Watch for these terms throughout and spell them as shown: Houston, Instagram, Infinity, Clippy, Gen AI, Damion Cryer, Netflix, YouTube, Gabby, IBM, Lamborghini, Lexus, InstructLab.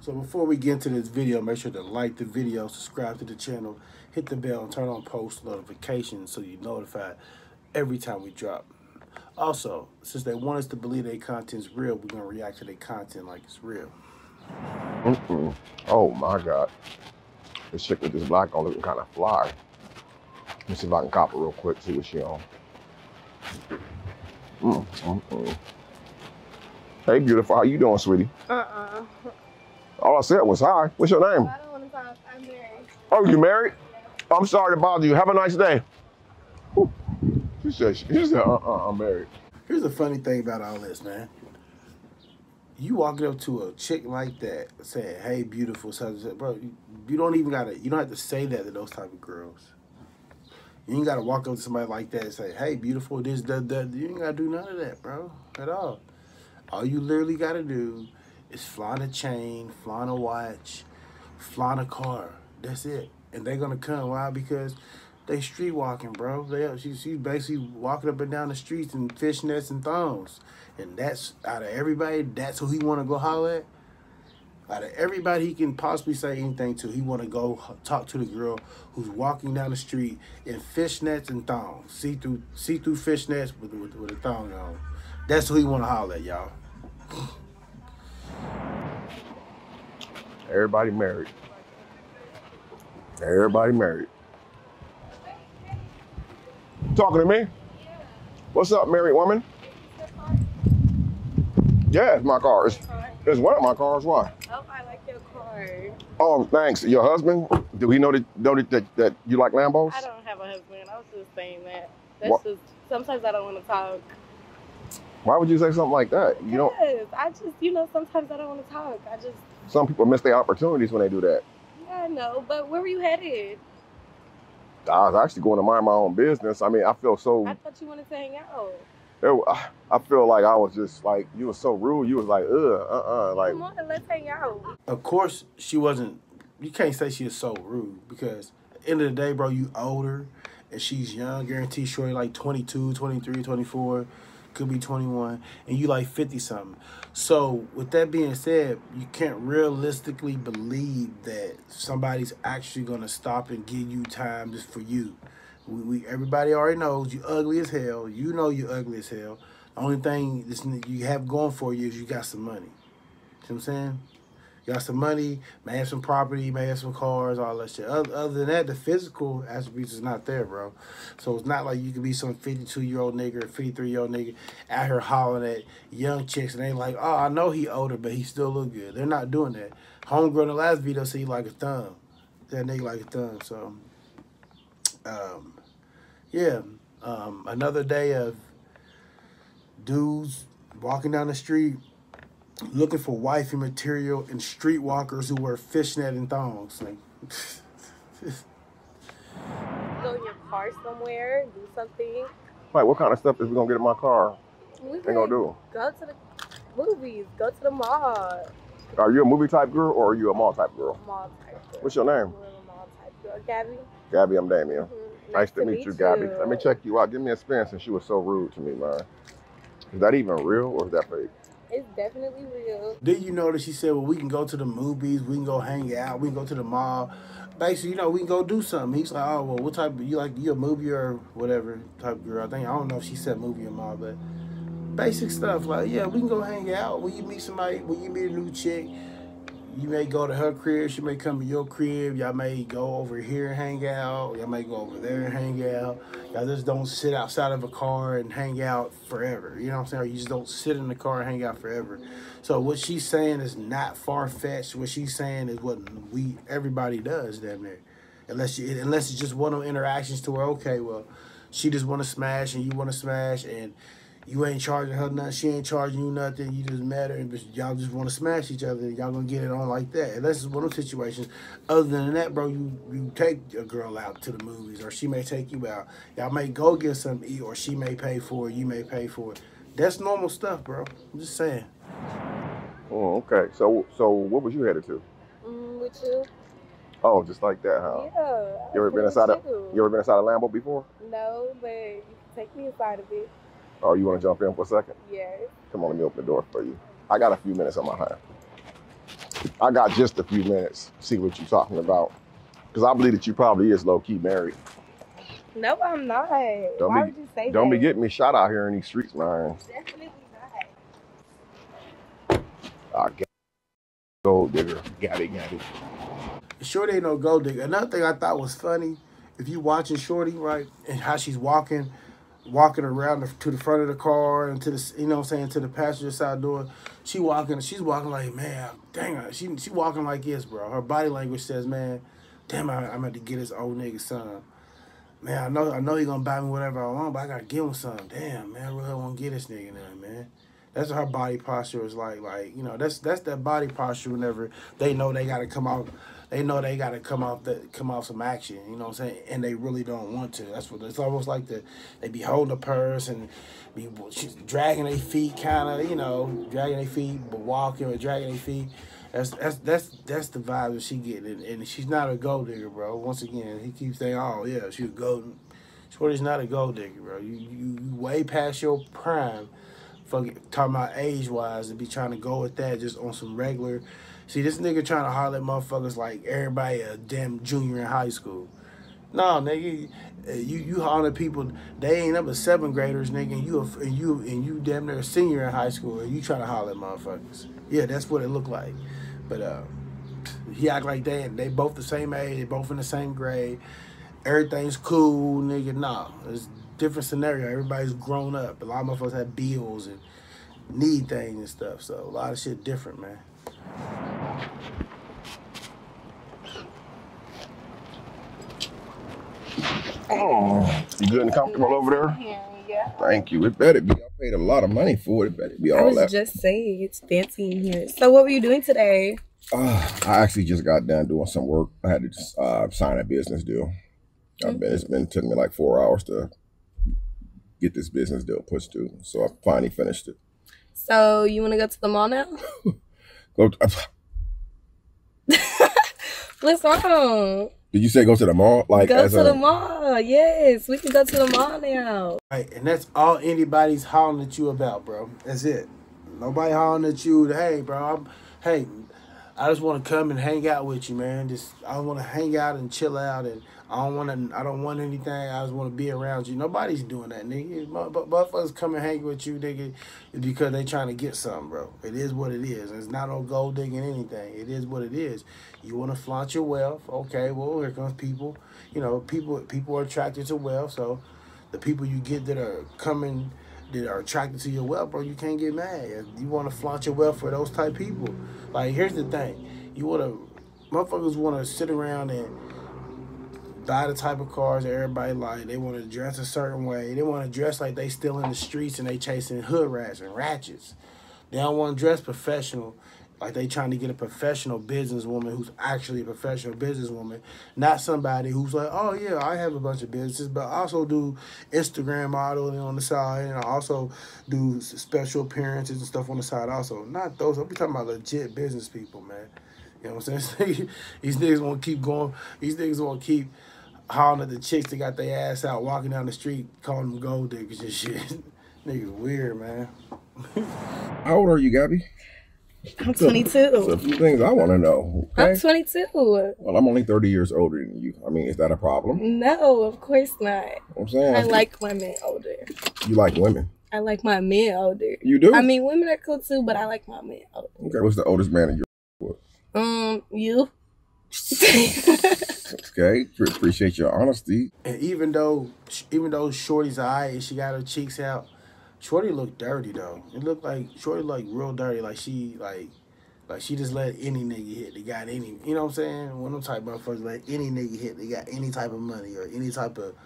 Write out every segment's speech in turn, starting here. So before we get into this video, make sure to like the video, subscribe to the channel, hit the bell, and turn on post notifications so you're notified every time we drop. Also, since they want us to believe their content's real, we're going to react to their content like it's real. Mm-mm. Oh, my God. This chick with this black on looking kind of fly. Let me see if I can cop her real quick, see what she on. Mm-mm. Hey, beautiful. How you doing, sweetie? Uh-uh. All I said was hi. What's your name? I don't want to talk. I'm married. Oh, you married? Yeah. I'm sorry to bother you. Have a nice day. Whew. She said, I'm married. Here's the funny thing about all this, man. You walking up to a chick like that, saying, hey, beautiful, bro, you don't even gotta, you don't have to say that to those type of girls. You ain't gotta walk up to somebody like that and say, hey, beautiful, this, that, that. You ain't gotta do none of that, bro, at all. All you literally gotta do is flying a chain, flying a watch, flying a car. That's it. And they're gonna come. Why? Because they street walking, bro. She's basically walking up and down the streets in fishnets and thongs. And that's, out of everybody, that's who he wanna go holler at. Out of everybody he can possibly say anything to, he wanna go talk to the girl who's walking down the street in fishnets and thongs. See-through fishnets with a thong on. That's who he wanna holler at, y'all. Everybody married. Everybody married. Talking to me? Yeah. What's up, married woman? It's your car. Yeah, it's my car. It's one of my cars. Why? Oh, I like your car. Oh, thanks. Your husband? Do he know that you like Lambos? I don't have a husband. I was just saying that. That's just, sometimes I don't want to talk. Why would you say something like that? You don't. I just, you know, sometimes I don't want to talk. I just. Some people miss their opportunities when they do that. Yeah, I know. But where were you headed? I was actually going to mind my own business. I mean, I feel so. I thought you wanted to hang out. I feel like I was just like, you were so rude. You was like, like. Come on, let's hang out. Of course, she wasn't. You can't say she is so rude because at the end of the day, bro, you older and she's young. Guarantee shorty like 22, 23, 24. Could be 21, and you like 50-something. So with that being said, you can't realistically believe that somebody's actually going to stop and give you time just for you. Everybody already knows you ugly as hell. You know you're ugly as hell. The only thing you have going for you is you got some money. See what I'm saying? You got some money, may have some property, may have some cars, all that shit. Other than that, the physical attributes is not there, bro. So it's not like you can be some 52-year-old nigga or 53-year-old nigga out here hollering at young chicks and they like, oh, I know he older, but he still look good. They're not doing that. Homegirl in the last video said he like a thumb. That nigga like a thumb. So, yeah. Another day of dudes walking down the street looking for wifey material and streetwalkers who wear fishnet and thongs. Like, go in your car somewhere, do something. Like, what kind of stuff is we gonna get in my car? We gonna do? Go to the movies. Go to the mall. Are you a movie type girl or are you a mall type girl? Mall type girl. What's your name? I'm a mall type girl. Gabby. Gabby, I'm Damion. Mm-hmm. Nice to meet you, Gabby. Let me check you out. Give me a spin since she was so rude to me, man. Is that even real or is that fake? It's definitely real. Did you notice she said, well, we can go to the movies, we can go hang out, we can go to the mall. Basically, you know, we can go do something. He's like, oh, well, what type of, you like, you a movie or whatever type of girl. I don't know if she said movie or mall, but basic stuff. Like, yeah, we can go hang out. When you meet somebody, when you meet a new chick, you may go to her crib, she may come to your crib. Y'all may go over here and hang out. Y'all may go over there and hang out. Y'all just don't sit outside of a car and hang out forever. You know what I'm saying? Or you just don't sit in the car and hang out forever. So what she's saying is not far-fetched. What she's saying is what everybody does, damn near. Unless it's just one of those interactions to where, okay, well, she just want to smash and you want to smash and you ain't charging her nothing. She ain't charging you nothing. You just met her, and y'all just want to smash each other. Y'all gonna get it on like that. And that's one of those situations. Other than that, bro, you take a girl out to the movies, or she may take you out. Y'all may go get something to eat, or she may pay for it. You may pay for it. That's normal stuff, bro. I'm just saying. Oh, okay. So what was you headed to? With you. Oh, just like that, huh? Yeah. You ever been inside a Lambo before? No, but you can take me inside of it. Oh, you want to jump in for a second? Yeah. Come on, let me open the door for you. I got a few minutes on my hand. I got just a few minutes to see what you're talking about. Because I believe that you probably is low-key married. No, I'm not. Why would you say that? Don't be getting me shot out here in these streets, man. Definitely not. I got gold digger. Got it, got it. Shorty ain't no gold digger. Another thing I thought was funny, if you watching Shorty, right, and how she's walking around to the front of the car and to the, you know what I'm saying, to the passenger side door. She's walking like, man, dang her. She walking like this, bro. Her body language says, man, damn, I'm about to get this old nigga son. Man, I know he gonna buy me whatever I want, but I gotta give him something. Damn, man, I really wanna get this nigga now, man. That's what her body posture is like. Like, you know, that's that body posture whenever they know they gotta come out. They know they gotta come off some action, you know what I'm saying? And they really don't want to. That's what it's almost like. They be holding a purse and be dragging their feet, kind of, you know, dragging their feet, but walking or dragging their feet. That's the vibe that she getting, and she's not a gold digger, bro. Once again, he keeps saying, "Oh yeah, she's a gold." Shorty's not a gold digger, bro. You way past your prime. Fucking talking about age wise and be trying to go with that just on some regular. See, this nigga trying to holler at motherfuckers like everybody a damn junior in high school. No, nigga, you holler at people they ain't up as 7th graders, nigga, and you damn near a senior in high school and you trying to holler at motherfuckers. Yeah, that's what it looked like. But he act like they both the same age, they both in the same grade, everything's cool, nigga. Nah, it's different scenario. Everybody's grown up. A lot of motherfuckers have bills and need things and stuff. So a lot of shit different, man. Oh, you good and comfortable over there? Yeah. Thank you. It better be. I paid a lot of money for it. It better be all that. I was just saying, it's fancy in here. So what were you doing today? I actually just got done doing some work. I had to just, sign a business deal. It took me like 4 hours to get this business deal pushed through, so I finally finished it. So you want to go to the mall now? Go. What's wrong? Did you say go to the mall? Like go to the mall? Yes, we can go to the mall now. Right, and that's all anybody's hollering at you about, bro. That's it. Nobody hollering at you. Hey, bro. I just want to come and hang out with you, man. I want to hang out and chill out, and I don't want anything. I just want to be around you. Nobody's doing that, nigga. Motherfuckers come and hang with you, nigga, because they trying to get something, bro. It is what it is. It's not no gold digging anything. It is what it is. You want to flaunt your wealth, okay? Well, here comes people. You know, people are attracted to wealth. So the people you get that are attracted to your wealth, bro, you can't get mad. You want to flaunt your wealth for those type people. Like, here's the thing. Motherfuckers want to sit around and buy the type of cars that everybody like. They want to dress a certain way. They want to dress like they still in the streets and they chasing hood rats and ratchets. They don't want to dress professional. Like, they trying to get a professional businesswoman who's actually a professional businesswoman, not somebody who's like, oh, yeah, I have a bunch of businesses, but I also do Instagram modeling on the side, and I also do special appearances and stuff on the side also. Not those. I'm talking about legit business people, man. You know what I'm saying? These niggas want to keep going. These niggas want to keep hollering at the chicks that got their ass out walking down the street, calling them gold diggers and shit. Niggas weird, man. How old are you, Gabby? I'm 22. So a few things I want to know. Okay? I'm 22. Well, I'm only 30 years older than you. I mean, is that a problem? No, of course not. I'm saying I like women older. You like women? I like my men older. You do? I mean, women are cool too, but I like my men older. Okay, what's the oldest man in your world? You. Okay, appreciate your honesty. And even though Shorty's eye and she got her cheeks out, Shorty looked dirty though. It looked like Shorty looked real dirty. Like she just let any nigga hit. They got any, you know what I'm saying? One of them type motherfuckers let any nigga hit. They got any type of money or any type of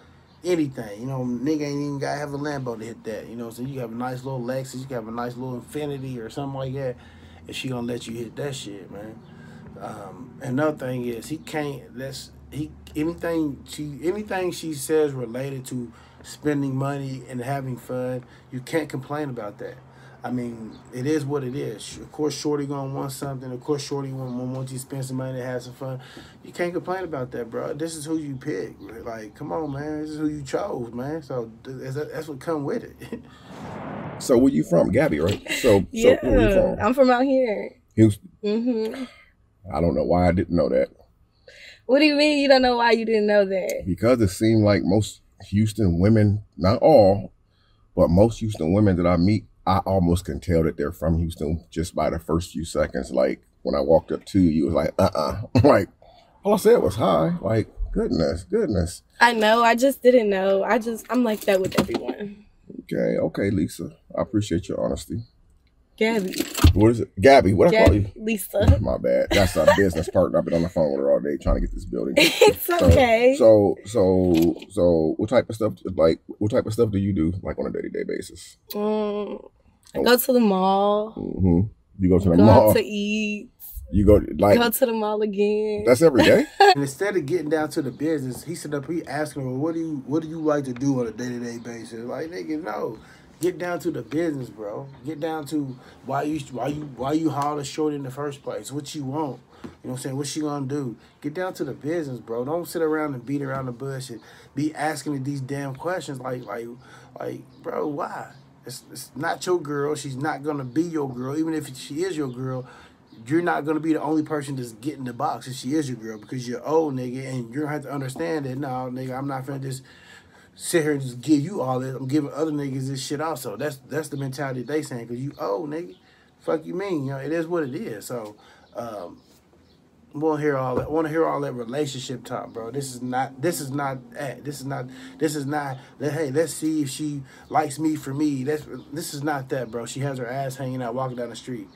anything. You know, nigga ain't even gotta have a Lambo to hit that. You know what I'm saying? You have a nice little Lexus. You can have a nice little Infinity or something like that. And she gonna let you hit that shit, man. Another thing is anything she says related to spending money and having fun, you can't complain about that. I mean, it is what it is. Of course, Shorty gonna want something. Of course, Shorty gonna want you to spend some money to have some fun. You can't complain about that, bro. This is who you pick. Like, come on, man. This is who you chose, man. So that's what come with it. So where you from, Gabby? Right? So yeah, where you from? I'm from out here, Houston. Mm-hmm. I don't know why I didn't know that. What do you mean you don't know why you didn't know that? Because it seemed like most Houston women, not all, but most Houston women that I meet, I almost can tell that they're from Houston just by the first few seconds. Like, when I walked up to you, you was like, Like, all I said was hi. Like, goodness. I know. I just didn't know. I'm like that with everyone. Okay, Lisa. I appreciate your honesty. Gabby. What is it? Gabby, what I call you? Lisa. My bad. That's our business partner. I've been on the phone with her all day trying to get this building. It's okay. So what type of stuff do you do like on a day-to-day basis? I go to the mall. Mm-hmm. You go to the mall. Go out to eat. Go to the mall again. That's every day. And instead of getting down to the business, he asked her, what do you like to do on a day-to-day basis? Like, nigga, no. Get down to the business, bro. Get down to why you holler short in the first place. What you want? You know what I'm saying? What she gonna do? Get down to the business, bro. Don't sit around and beat around the bush and be asking these damn questions. Like, bro, why? It's not your girl. She's not gonna be your girl. Even if she is your girl, you're not gonna be the only person that's getting the box if she is your girl, because you're old, nigga, and you're gonna have to understand that. No, nigga, I'm not finna just sit here and just give you all this. I'm giving other niggas this shit also. That's the mentality they saying, because you old, nigga. Fuck you mean? You know, it is what it is. So, I want to hear all that relationship talk, bro. This is not. Hey, let's see if she likes me for me. This is not that, bro. She has her ass hanging out walking down the street.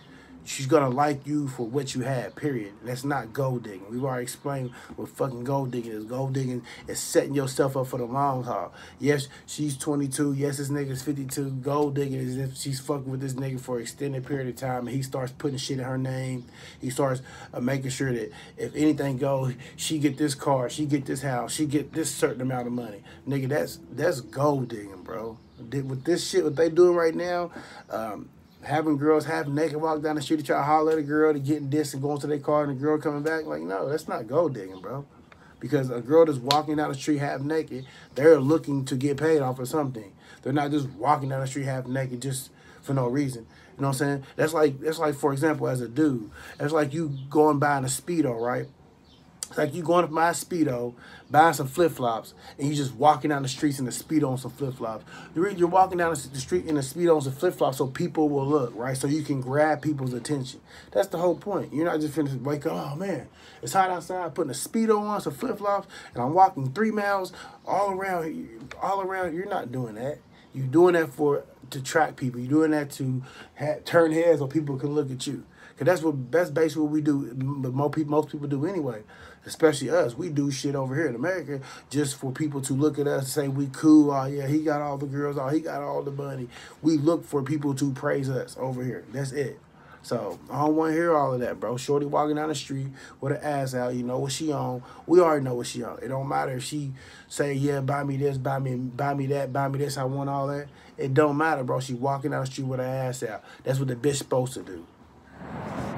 She's gonna like you for what you had, period. That's not gold digging. We've already explained what fucking gold digging is. Gold digging is setting yourself up for the long haul. Yes, she's 22. Yes, this nigga's 52. Gold digging is if she's fucking with this nigga for an extended period of time and he starts putting shit in her name. He starts making sure that if anything goes, she get this car, she get this house, she get this certain amount of money. Nigga, that's gold digging, bro. With this shit, what they doing right now, having girls half naked walk down the street to try to holler at a girl to get in this and going to their car and the girl coming back. Like, no, that's not gold digging, bro. Because a girl that's walking down the street half naked, they're looking to get paid off of something. They're not just walking down the street half naked just for no reason. You know what I'm saying? That's like, for example, as a dude, that's like you going buying a Speedo, right? It's like you going to buy a Speedo, buying some flip-flops, and you just walking down the streets in a Speedo on some flip-flops. You're walking down the street in a Speedo on some flip-flops so people will look, right? So you can grab people's attention. That's the whole point. You're not just finna wake up, oh, man, it's hot outside, I'm putting a Speedo on, some flip-flops, and I'm walking 3 miles all around. You're not doing that. You're doing that to attract people. You're doing that to turn heads so people can look at you. Because that's basically what we do, but most people do anyway, especially us. We do shit over here in America just for people to look at us and say we cool. Oh, yeah, he got all the girls. Oh, he got all the money. We look for people to praise us over here. That's it. So I don't want to hear all of that, bro. Shorty walking down the street with her ass out. You know what she on. We already know what she on. It don't matter if she say, yeah, buy me this, buy me that, buy me this. I want all that. It don't matter, bro. She walking down the street with her ass out. That's what the bitch supposed to do.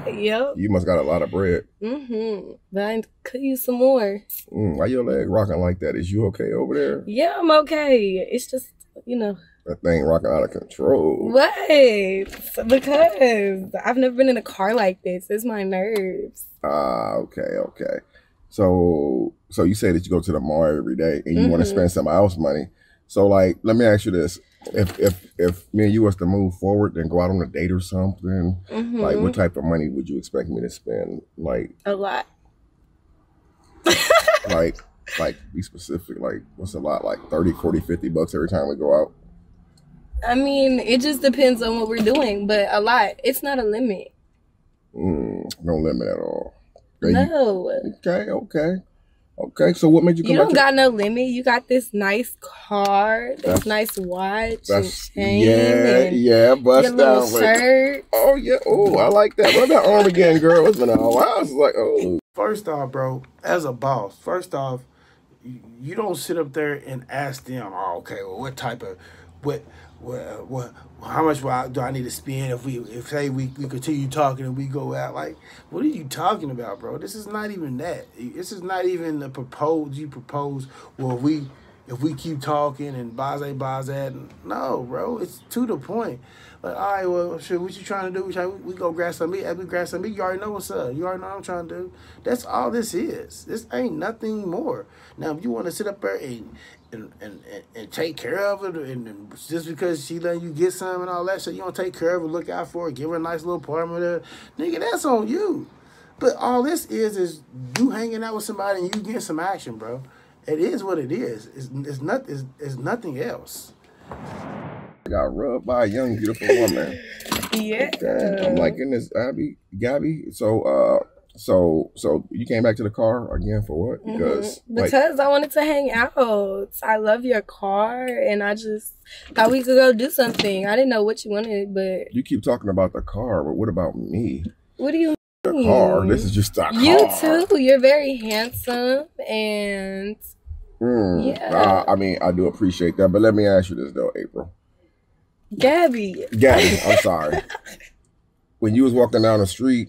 Yep. You must got a lot of bread. Mm-hmm. But I could use some more. Why your leg rocking like that? Is you okay over there? Yeah, I'm okay. It's just, you know. That thing rocking out of control. What? Because I've never been in a car like this. It's my nerves. Okay. So you say that you go to the mall every day and you want to spend somebody else's money. So, like, let me ask you this. If me and you was to move forward and go out on a date or something, like, what type of money would you expect me to spend? Like, a lot. like be specific. Like, what's a lot? Like 30, 40, $50 every time we go out? I mean, it just depends on what we're doing, but a lot. It's not a limit. No limit at all. No. Okay, so what made you come back? You don't got no limit. You got this nice car, this nice watch, and chain. Yeah, bust down. Shirt. Oh, yeah. Oh, I like that. What about arm again, girl? It's been a while. I was like, oh. First off, bro, as a boss, you don't sit up there and ask them, oh, okay, well, what type of, what how much do I need to spend if we continue talking and we go out? Like, what are you talking about, bro? This is not even that. This is not even the proposal. Well, if we keep talking and blase, blase. No, bro, it's to the point. Like, all right, well, shit, what you trying to do? We go grab some meat. As we grab some meat, you already know what's up. You already know what I'm trying to do. That's all this is. This ain't nothing more. Now, if you want to sit up there and take care of it, and just because she let you get some and all that shit, you don't take care of her, look out for her, give her a nice little apartment, nigga, that's on you. But all this is you hanging out with somebody and you getting some action, bro. It is what it is. It's nothing else. I got rubbed by a young, beautiful woman. Yeah. Okay. I'm like, goodness, Gabby. So you came back to the car again for what? Because I wanted to hang out. I love your car, and I just thought we could go do something. I didn't know what you wanted, but you keep talking about the car, but what about me? What do you mean? The car. This is just the car. You too. You're very handsome, and yeah. I mean, I do appreciate that, but let me ask you this though, April. Gabby, I'm sorry. When you was walking down the street,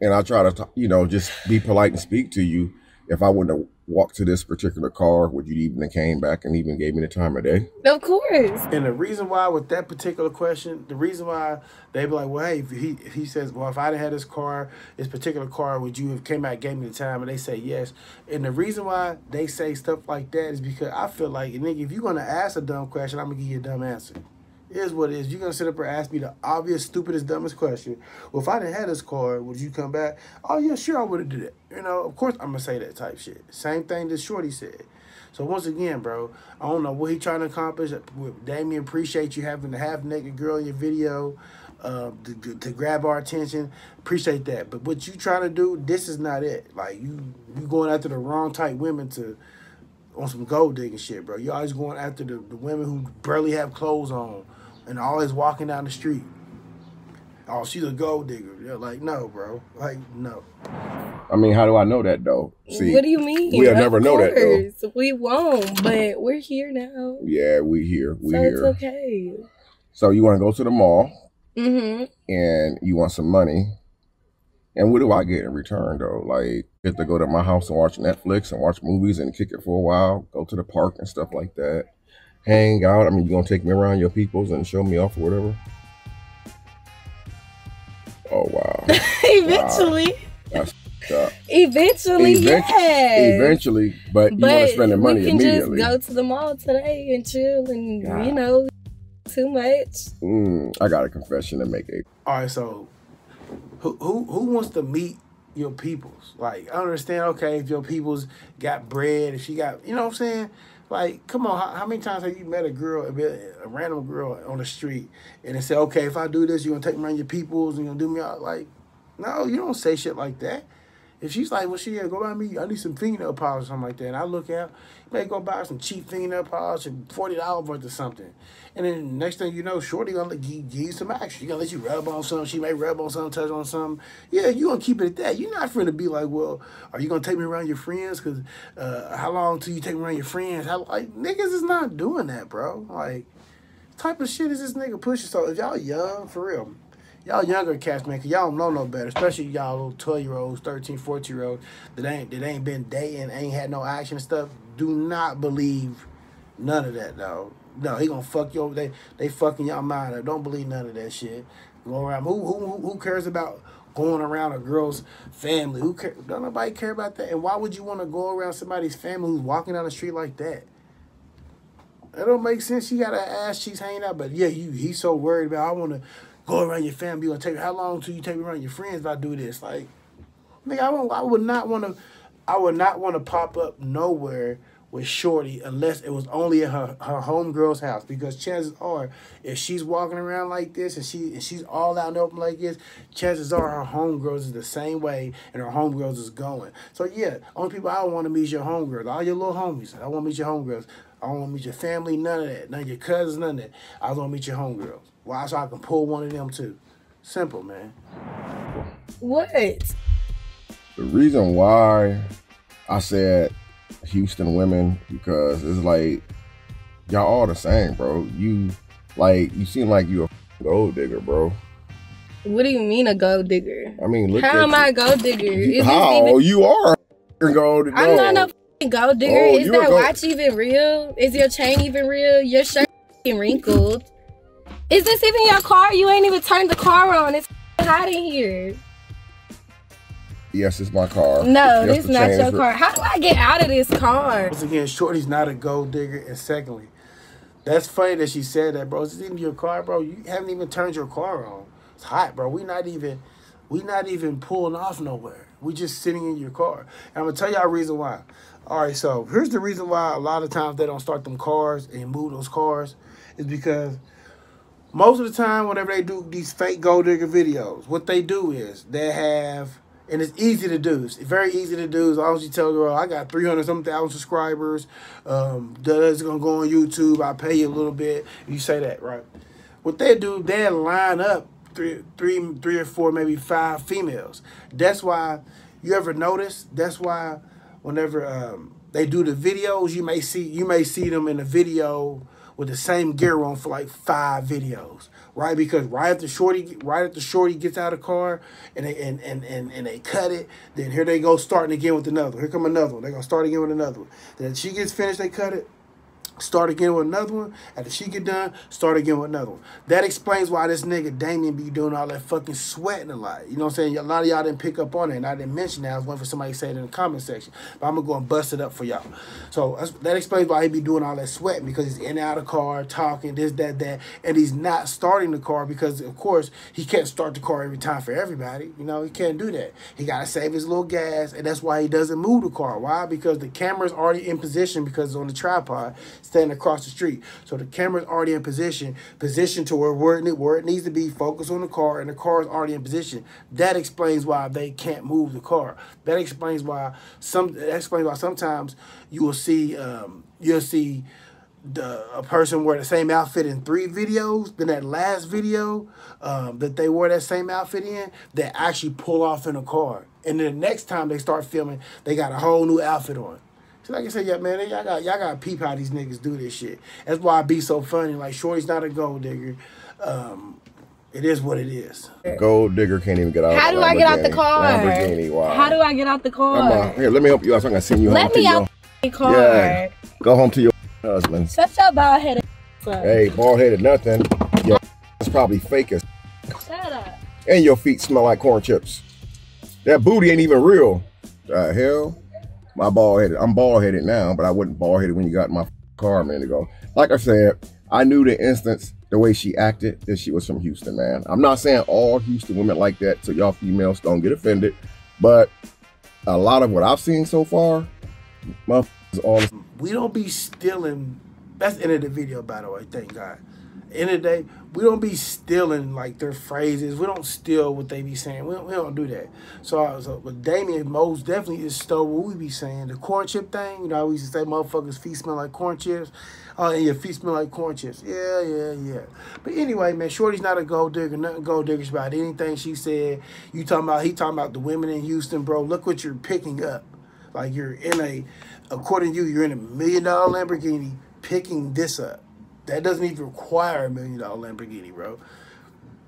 and I try to talk, just be polite and speak to you. If I wouldn't have walked to this particular car, would you even have came back and even gave me the time of day? Of course. And the reason why with that particular question, the reason why they be like, well, hey, if he says, well, if I'd have had this car, this particular car, would you have came back and gave me the time? And they say yes. And the reason why they say stuff like that is because I feel like, nigga, if you're going to ask a dumb question, I'm going to give you a dumb answer. Is what it is. You're going to sit up and ask me the obvious, stupidest, dumbest question. Well, if I didn't have this car, would you come back? Oh, yeah, sure, I would have did it. Of course I'm going to say that type shit. Same thing that Shorty said. So, once again, bro, I don't know what he trying to accomplish. Damion, appreciate you having the half-naked girl in your video to grab our attention. Appreciate that. But what you trying to do, this is not it. Like, you going after the wrong type women on some gold digging shit, bro. You always going after the women who barely have clothes on. And always walking down the street. Oh, she's a gold digger. They're like, no, bro. Like, no. I mean, how do I know that, though? See, what do you mean? We'll never know that, though. We won't, but we're here now. Yeah, we here. We here. It's okay. So you want to go to the mall. Mm-hmm. And you want some money. And what do I get in return, though? Like, get to go to my house and watch Netflix and watch movies and kick it for a while. Go to the park and stuff like that. Hang out. I mean, you gonna take me around your peoples and show me off or whatever? Oh, wow. Eventually. Wow. Eventually, but you want to spend the money immediately. We can just go to the mall today and chill and, too much. I got a confession to make. All right, so who wants to meet your peoples? Like, I understand, okay, if your peoples got bread, if she got, you know what I'm saying? Like, come on, how many times have you met a random girl on the street, and they say, okay, if I do this, you're going to take me around your peoples, and you're going to do me all, like, no, you don't say shit like that. If she's like, well, shit, go buy me, I need some fingernail polish or something like that, and I look out, you may go buy some cheap fingernail polish, $40 worth of something, and then next thing you know, Shorty going to give you some action. She going to let you rub on something, she may rub on something, touch on something. Yeah, you're going to keep it at that. You're not to be like, well, are you going to take me around your friends? Because how long till you take me around your friends? Like, niggas is not doing that, bro. Like, type of shit is this nigga pushing. So if y'all young, for real, y'all younger cats, man, because y'all don't know no better, especially y'all little 12-year-olds, 13, 14-year-olds that ain't been dating, ain't had no action and stuff. Do not believe none of that, dog. No, he gonna fuck you over. They fucking y'all mind up. Don't believe none of that shit. Go around. Who cares about going around a girl's family? Who cares? Don't nobody care about that. And why would you want to go around somebody's family who's walking down the street like that? That don't make sense. She got an ass. She's hanging out. But yeah, he's so worried about. I want to go around your family. You gonna take how long till you take me around your friends if I do this? Like, nigga, I would not want to pop up nowhere with Shorty unless it was only at her homegirl's house, because chances are if she's walking around like this and she's all out in the open like this, chances are her homegirls is the same way and her homegirls is going. So yeah, only people I want to meet is your homegirls, all your little homies. I want to meet your homegirls. I don't want to meet your family, none of that. None of your cousins, none of that. I want to meet your homegirls. Why? So I can pull one of them too. Simple, man. What? The reason why I said Houston women, because it's like y'all all the same, bro. You seem like you a gold digger, bro. What do you mean a gold digger? I mean, look, how am I a gold digger? You are a gold digger. I'm not no gold digger. Oh, is that watch even real? Is your chain even real? Your shirt wrinkled. Is this even your car? You ain't even turned the car on. It's hot in here. Yes, it's my car. No, yes, it's not your car. How do I get out of this car? Once again, Shorty's not a gold digger. And secondly, that's funny that she said that, bro. Is this even your car, bro? You haven't even turned your car on. It's hot, bro. We not even pulling off nowhere. We just sitting in your car. And I'm gonna tell y'all a reason why. All right, so here's the reason why a lot of times they don't start them cars and move those cars is because most of the time, whenever they do these fake gold digger videos, what they do is they have, and it's easy to do. It's very easy to do. As long as you tell the girl, I got 300-something thousand subscribers. That's gonna go on YouTube. I'll pay you a little bit. You say that, right? What they do, they line up three or four, maybe five females. That's why, you ever notice? That's why whenever they do the videos, you may see them in a video with the same gear on for like 5 videos, right? Because right after Shorty gets out of the car and they cut it, then here they go starting again with another. Here come another one. They're gonna start again with another one. Then she gets finished, they cut it. Start again with another one. After she get done, start again with another one. That explains why this nigga Damion be doing all that fucking sweating a lot. You know what I'm saying? A lot of y'all didn't pick up on it, and I didn't mention that. I was waiting for somebody to say it in the comment section. But I'm going to go and bust it up for y'all. So that explains why he be doing all that sweating, because he's in and out of the car, talking, this, that, that. And he's not starting the car because, of course, he can't start the car every time for everybody. You know, he can't do that. He got to save his little gas, and that's why he doesn't move the car. Why? Because the camera's already in position because it's on the tripod. Standing across the street. So the camera's already in position to where it needs to be, focused on the car, and the car is already in position. That explains why they can't move the car. That explains why sometimes you will see a person wear the same outfit in 3 videos, then that last video that they wore that same outfit in, they actually pull off in a car. And then the next time they start filming, they got a whole new outfit on. Like I said, yeah, man, y'all got to peep how these niggas do this shit. That's why I be so funny. Like, Shorty's not a gold digger. It is what it is. Gold digger can't even get out. How do I get out the car? Lamborghini, wow. How do I get out the car? Here, let me help you out. So I'm gonna send you home to your car. Yeah, go home to your husband. Shut your bald headed. Hey, bald headed nothing. Your is probably fake as. Shut up. And your feet smell like corn chips. That booty ain't even real. The hell. My bald headed. I'm bald headed now, but I wasn't bald headed when you got in my car a minute ago. Like I said, I knew the instance, the way she acted, that she was from Houston, man. I'm not saying all Houston women like that, so y'all females don't get offended. But a lot of what I've seen so far, my is all. We don't be stealing. That's the end of the video, by the way. Thank God. End of the day, we don't be stealing like their phrases. We don't steal what they be saying. We don't do that. So but Damion most definitely is stole what we be saying. The corn chip thing, you know, we used to say motherfuckers' feet smell like corn chips. And your feet smell like corn chips. Yeah. But anyway, man, Shorty's not a gold digger. Nothing gold diggers about anything she said. You talking about, he talking about the women in Houston, bro. Look what you're picking up. Like, you're in a, according to you, you're in a $1 million Lamborghini picking this up. That doesn't even require a $1 million Lamborghini, bro.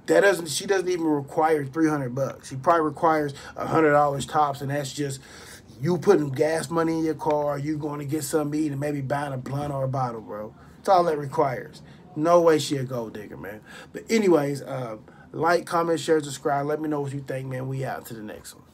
That doesn't. She doesn't even require $300. She probably requires $100 tops, and that's just you putting gas money in your car. You going to get something to eat and maybe buying a blunt or a bottle, bro. That's all that requires. No way she a gold digger, man. But anyways, like, comment, share, subscribe. Let me know what you think, man. We out to the next one.